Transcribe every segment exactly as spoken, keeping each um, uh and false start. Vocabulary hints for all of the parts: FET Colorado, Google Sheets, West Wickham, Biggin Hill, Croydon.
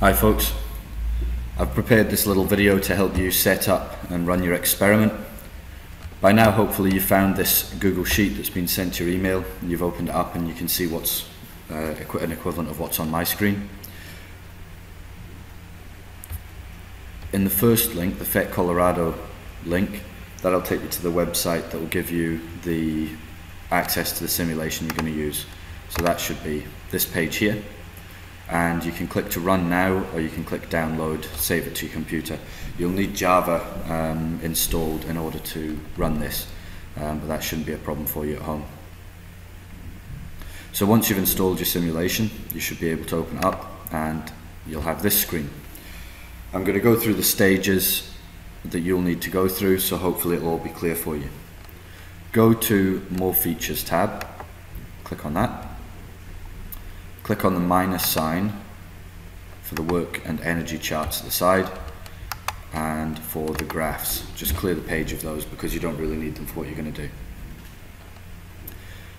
Hi folks, I've prepared this little video to help you set up and run your experiment. By now hopefully you found this Google Sheet that's been sent to your email, and you've opened it up and you can see what's uh, an equivalent of what's on my screen. In the first link, the F E T Colorado link, that'll take you to the website that will give you the access to the simulation you're going to use. So that should be this page here, and you can click to run now, or you can click download, save it to your computer. You'll need Java um, installed in order to run this, um, but that shouldn't be a problem for you at home. So once you've installed your simulation, you should be able to open it up and you'll have this screen. I'm going to go through the stages that you'll need to go through, so hopefully it'll all be clear for you. Go to More Features tab, click on that. Click on the minus sign for the work and energy charts at the side, and for the graphs. Just clear the page of those because you don't really need them for what you're going to do.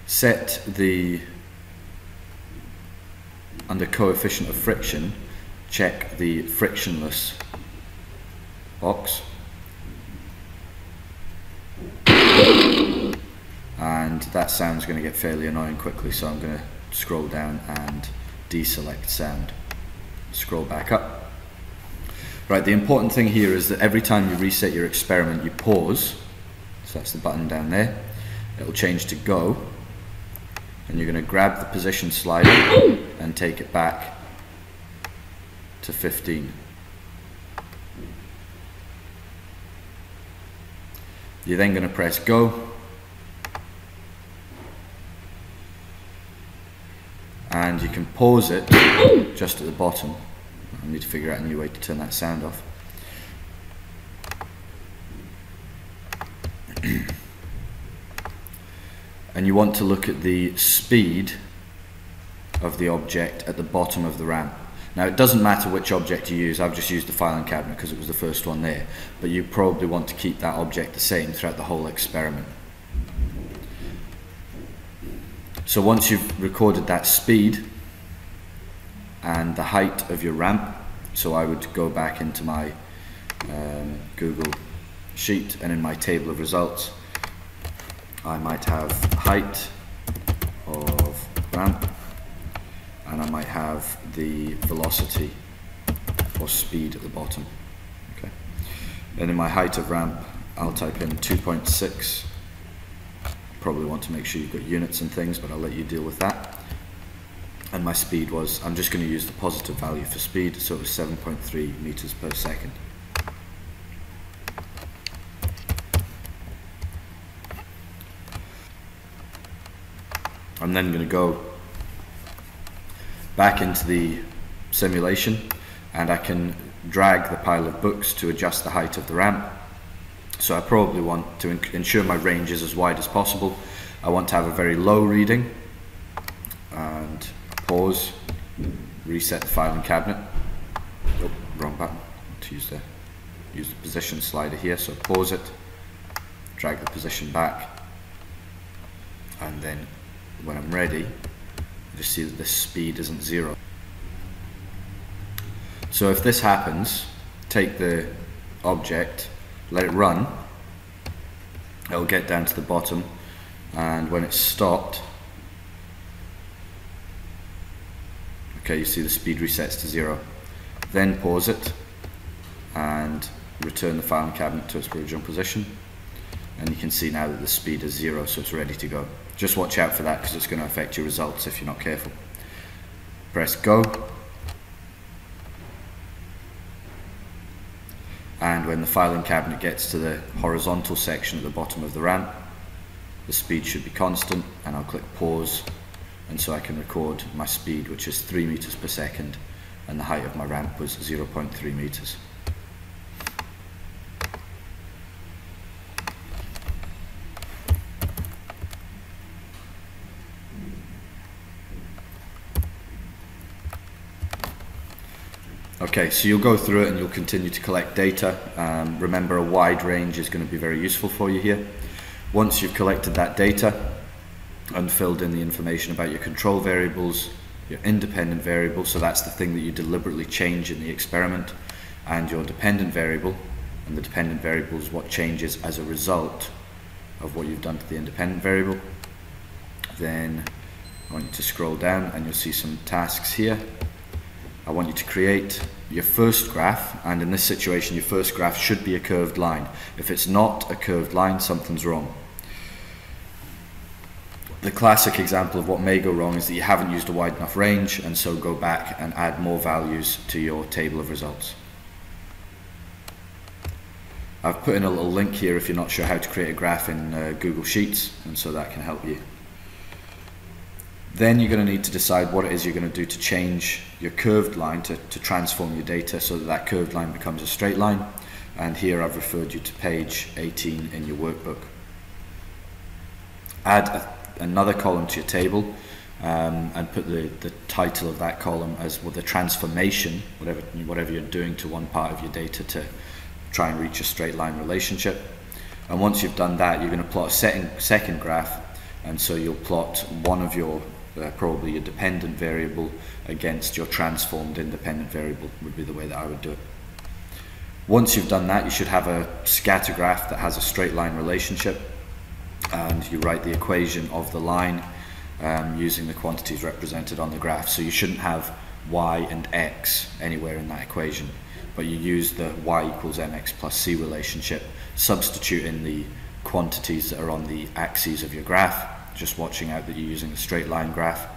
Set the, under coefficient of friction, check the frictionless box. And that sound's going to get fairly annoying quickly, so I'm going to scroll down and deselect sound. Scroll back up. Right, the important thing here is that every time you reset your experiment, you pause. So that's the button down there. It'll change to go, and you're going to grab the position slider and take it back to fifteen. You're then going to press go, and you can pause it just at the bottom. I need to figure out a new way to turn that sound off. And you want to look at the speed of the object at the bottom of the ramp. Now it doesn't matter which object you use, I've just used the filing cabinet because it was the first one there, but you probably want to keep that object the same throughout the whole experiment. So once you've recorded that speed and the height of your ramp, so I would go back into my um, Google Sheet, and in my table of results I might have height of ramp, and I might have the velocity or speed at the bottom. Okay. And in my height of ramp I'll type in two point six. Probably want to make sure you've got units and things, but I'll let you deal with that. And my speed was, I'm just going to use the positive value for speed, so it was seven point three meters per second. I'm then going to go back into the simulation, and I can drag the pile of books to adjust the height of the ramp. So I probably want to ensure my range is as wide as possible. I want to have a very low reading, and pause, reset the filing cabinet. Oh, wrong button. To use the use the position slider here. So pause it, drag the position back, and then when I'm ready, you just see that the speed isn't zero. So if this happens, take the object, let it run, it'll get down to the bottom, and when it's stopped, okay, you see the speed resets to zero. Then pause it and return the filing cabinet to its original position, and you can see now that the speed is zero, so it's ready to go. Just watch out for that because it's going to affect your results if you're not careful. Press go. And when the filing cabinet gets to the horizontal section at the bottom of the ramp, the speed should be constant, and I'll click pause, and so I can record my speed, which is three meters per second, and the height of my ramp was zero point three meters. Okay, so you'll go through it and you'll continue to collect data. Um, remember, a wide range is going to be very useful for you here. Once you've collected that data and filled in the information about your control variables, your independent variable, so that's the thing that you deliberately change in the experiment, and your dependent variable, and the dependent variable is what changes as a result of what you've done to the independent variable. Then I want you to scroll down and you'll see some tasks here. I want you to create your first graph, and in this situation your first graph should be a curved line. If it's not a curved line, something's wrong. The classic example of what may go wrong is that you haven't used a wide enough range, and so go back and add more values to your table of results. I've put in a little link here if you're not sure how to create a graph in uh, Google Sheets, and so that can help you. Then you're going to need to decide what it is you're going to do to change your curved line, to, to transform your data so that that curved line becomes a straight line. And here I've referred you to page eighteen in your workbook. Add a, another column to your table um, and put the, the title of that column as well, the transformation, whatever, whatever you're doing to one part of your data to try and reach a straight line relationship. And once you've done that, you're going to plot a second, second graph, and so you'll plot one of your uh, probably your dependent variable against your transformed independent variable would be the way that I would do it. Once you've done that, you should have a scatter graph that has a straight line relationship, and you write the equation of the line um, using the quantities represented on the graph. So you shouldn't have y and x anywhere in that equation, but you use the y equals mx plus c relationship, substitute in the quantities that are on the axes of your graph, just watching out that you're using a straight line graph,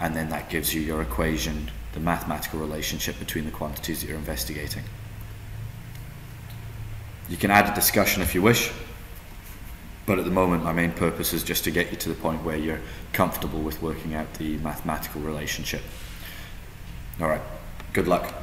and then that gives you your equation, the mathematical relationship between the quantities that you're investigating. You can add a discussion if you wish, but at the moment my main purpose is just to get you to the point where you're comfortable with working out the mathematical relationship. All right, good luck.